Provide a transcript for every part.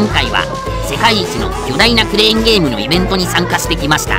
今回は世界一の巨大なクレーンゲームのイベントに参加してきました。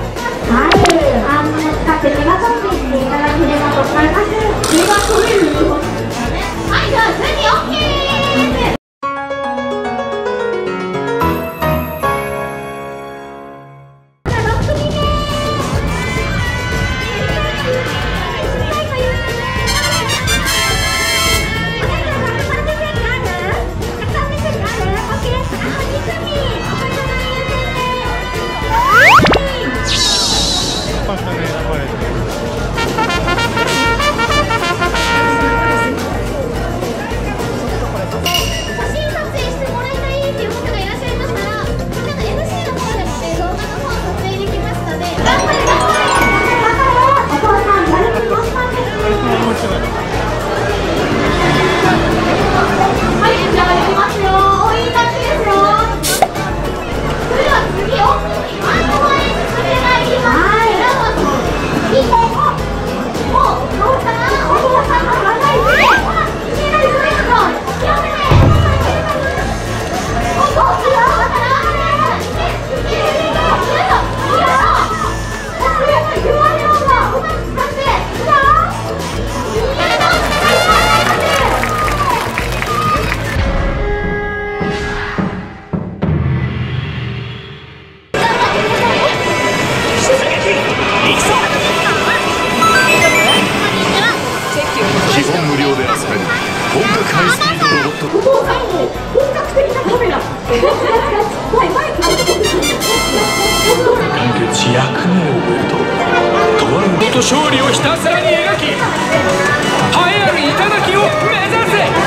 勝利をひたすらに描き、栄えある頂を目指せ。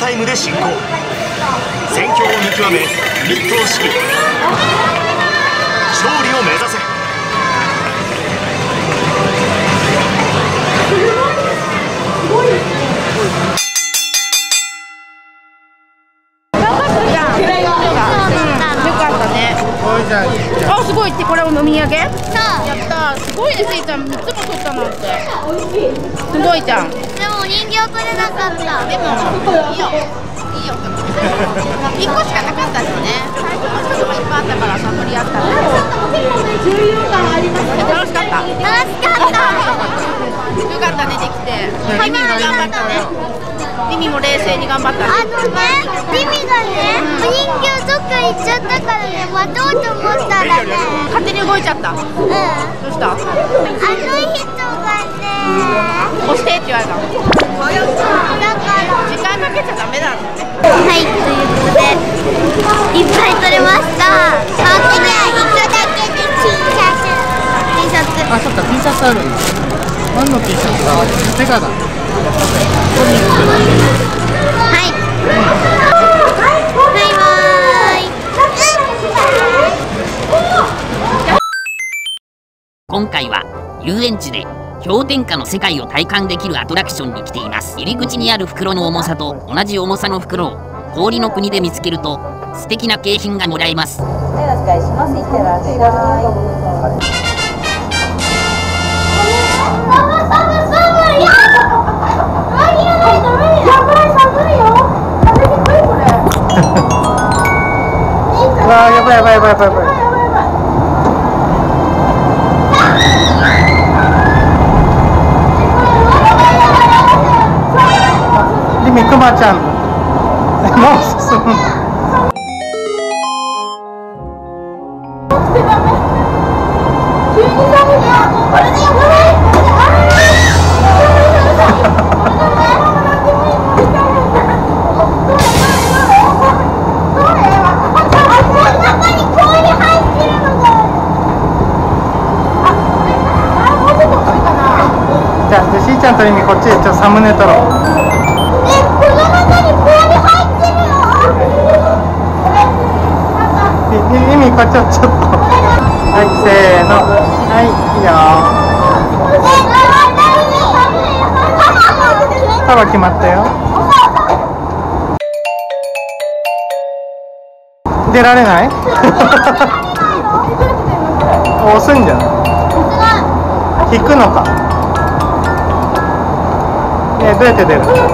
タイムで進行、戦況を見極めミットを敷き、勝利を目指せ。あっすごいって、これを飲み上げやった。すごいね、スイちゃん3つも取ったなんてすごいじゃん。お人形取れなかった。でもいいよいいよ1個しかなかったですよね。最初の人もいっぱいあったからさ、取り合ったんで重要感ありましたね。楽しかった楽しかったよかったね、できて。ミミも頑張ったね。ミミも冷静に頑張った。あのね、ミミがね、お人形どっか行っちゃったからね、待とうと思ったらね勝手に動いちゃった。うん、どうしたあの人押してって言われたの。だから時間かけちゃダメなんだね。はい、ということでいっぱい取れました。パークでは1個だけで Tシャツ。あ、そっか、 T シャツあるんだ。何の T シャツだ。セガだ。はいバイバーイ。今回は遊園地で氷点下の世界を体感できるアトラクションに来ています。入り口にある袋の重さと同じ重さの袋を氷の国で見つけると素敵な景品がもらえます。お願いします。いってらっしゃい。 빨리. 미끄마짱. 맛있어. 자, 이제 시이짱 또 이미 거치에 저 사문에 떨어. 이미 거쳤죠. 아이, 세노. 아이, 귀여워. 따라오기 맞대요. 出られない? 押すんじゃない。引くのか。ねえ、どうやって出るの？ちょ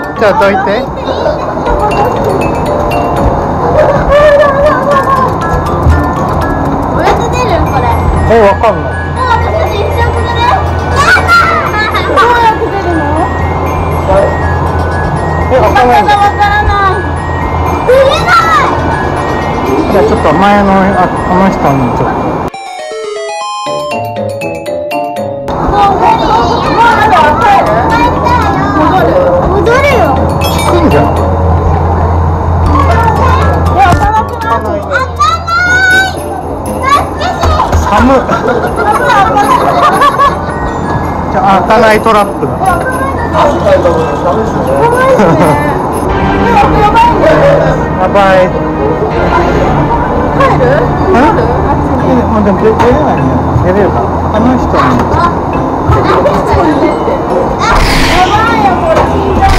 っとどいて。 어, 아깝네. 자, ちょっと前のあの人にちょっと。戻るよ。 寒っ。 あ、開かないトラップだ。 やばい。 帰る？ でも出れないね。出れるか。あの人に。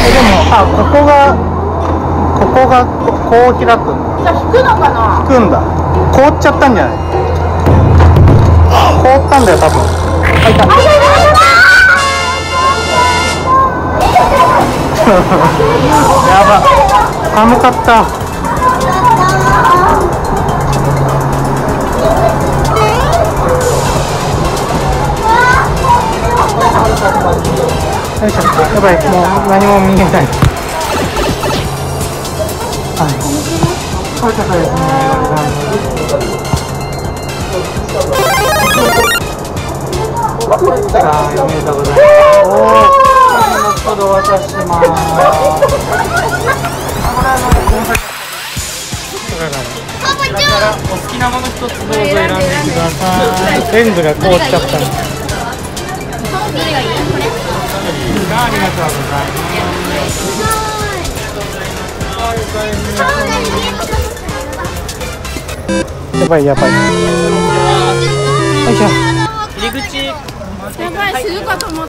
でも、あ、ここがこう開くんだ。じゃあ引くのかな？引くんだ。凍っちゃったんじゃない？ 凍ったんだよ、多分。あ、いた。やば。寒かった。よいしょ。やばい、もう何も見えない。はい。これ高いですね。 やばい。 入り口やばい、死ぬかと思った。